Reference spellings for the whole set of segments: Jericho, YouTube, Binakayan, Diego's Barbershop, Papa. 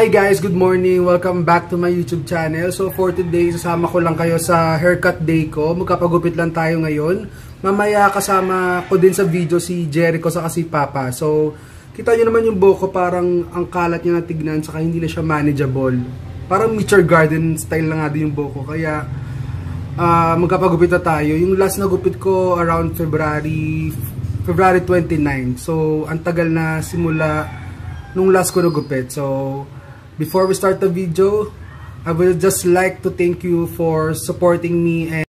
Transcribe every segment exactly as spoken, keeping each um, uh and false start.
Hi guys, good morning. Welcome back to my YouTube channel. So for today, sasama ko lang kayo sa haircut day ko. Magkapagupit lang tayo ngayon. Mamaya kasama ko din sa video si Jericho sa kasi Papa. So kita nyo naman yung buhok ko, parang ang kalat niya na tignan, saka hindi na siya manageable. Parang mature garden style lang nga din yung buhok ko. Kaya uh, magkapagupit na tayo. Yung last na gupit ko around February February twenty-ninth. So ang tagal na simula nung last ko nagupit. So before we start the video, I will just like to thank you for supporting me and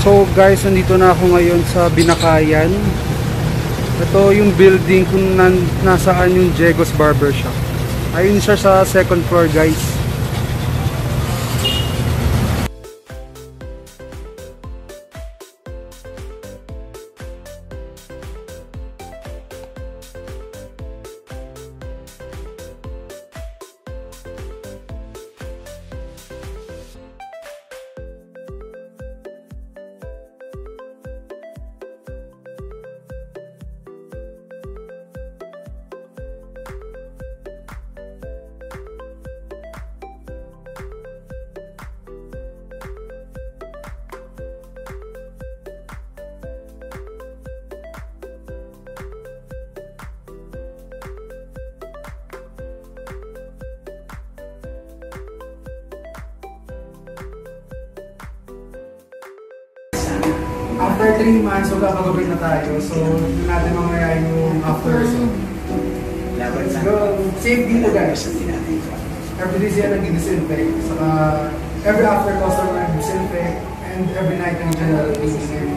So guys, nandito na ako ngayon sa Binakayan. Ito yung building kung nan nasaan yung Diego's Barbershop. Ayun siya sa second floor guys. After three months, so kakagupit na tayo. So, hindi natin mamaya yung after. So, let's go. Safe dito guys. Every day siya nag-disinfect. Saka, every after customer nag-disinfect. And every night ng general nag-disinfect.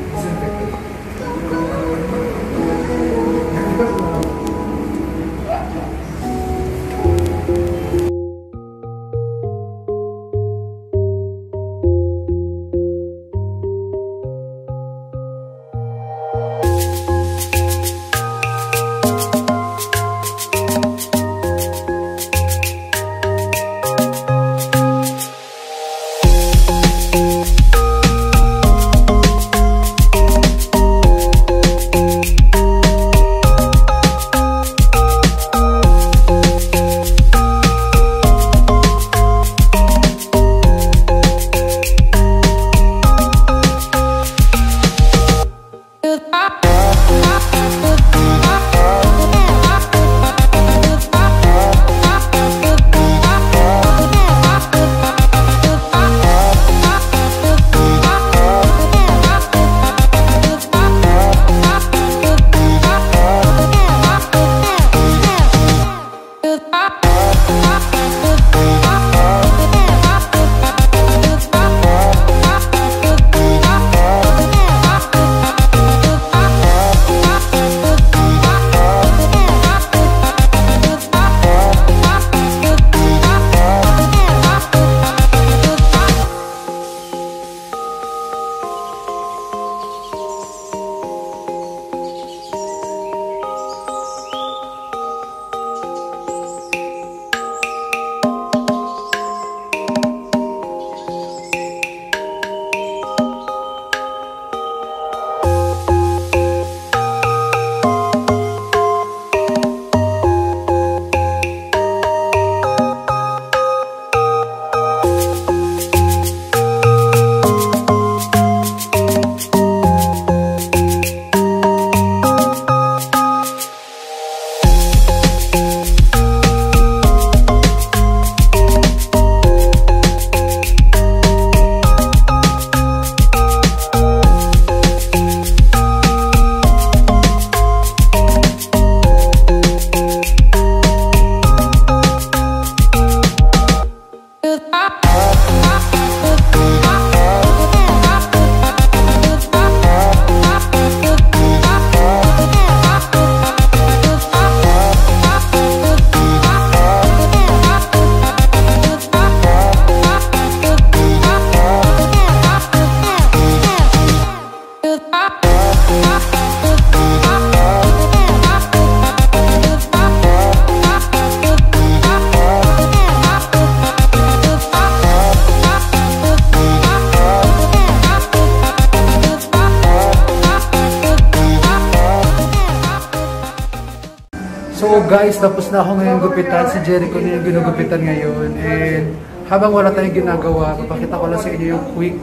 So guys, tapos na ako ngayon gupitan. Si Jericho na yung ginugupitan ngayon. And habang wala tayong ginagawa, papakita ko lang sa inyo yung quick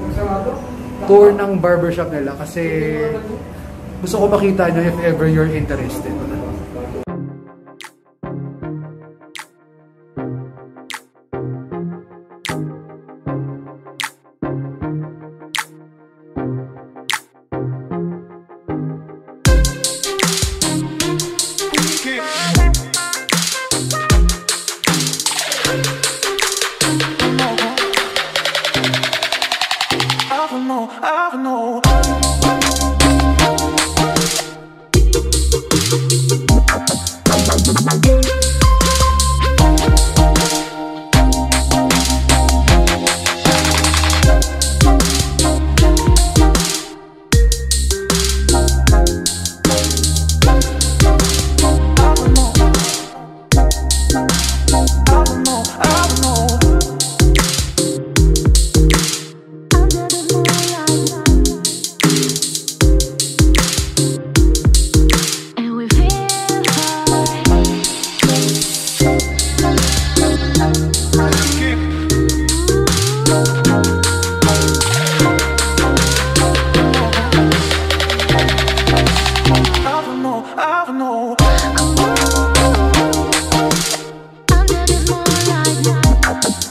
tour ng barbershop nila. Kasi gusto ko makita nyo if ever you're interested. Under the moonlight.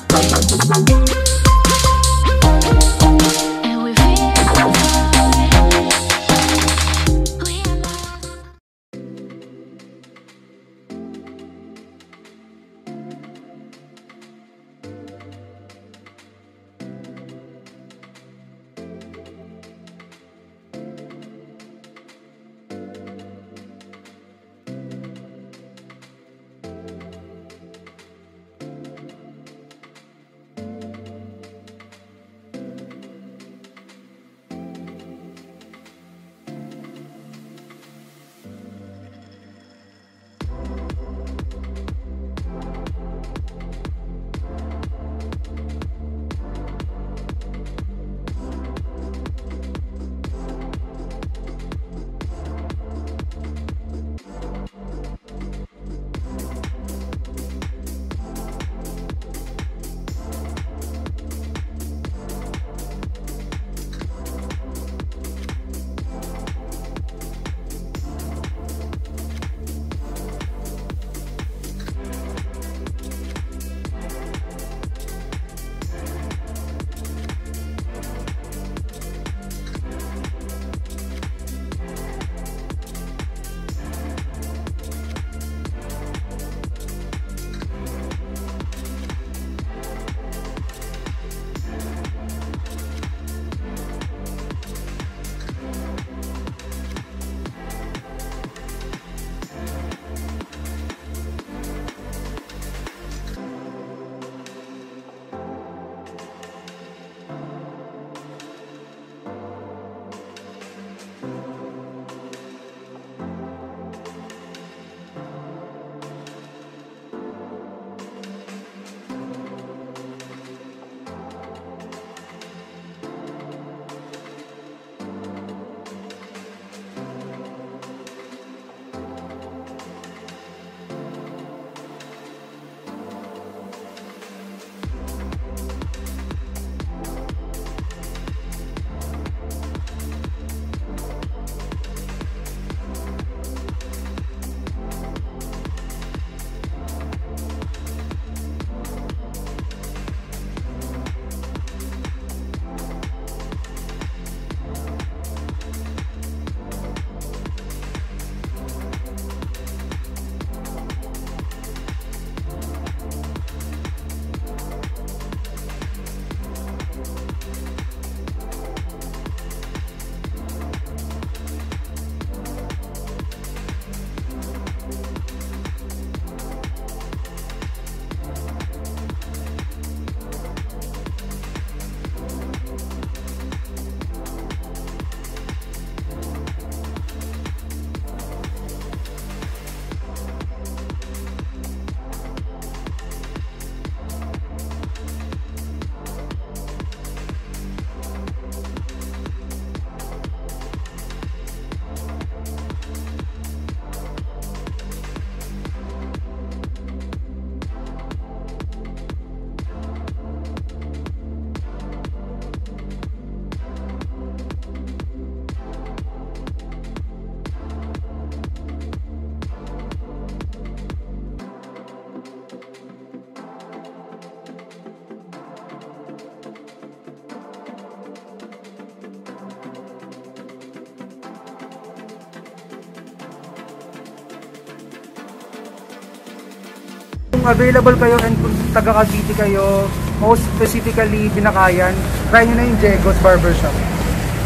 available kayo and kung taga Cavite kayo, most specifically Binakayan, try nyo na yung Diego's Barbershop.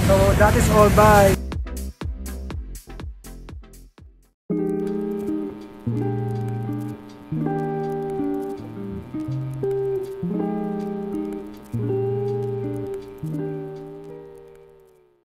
So that is all, bye!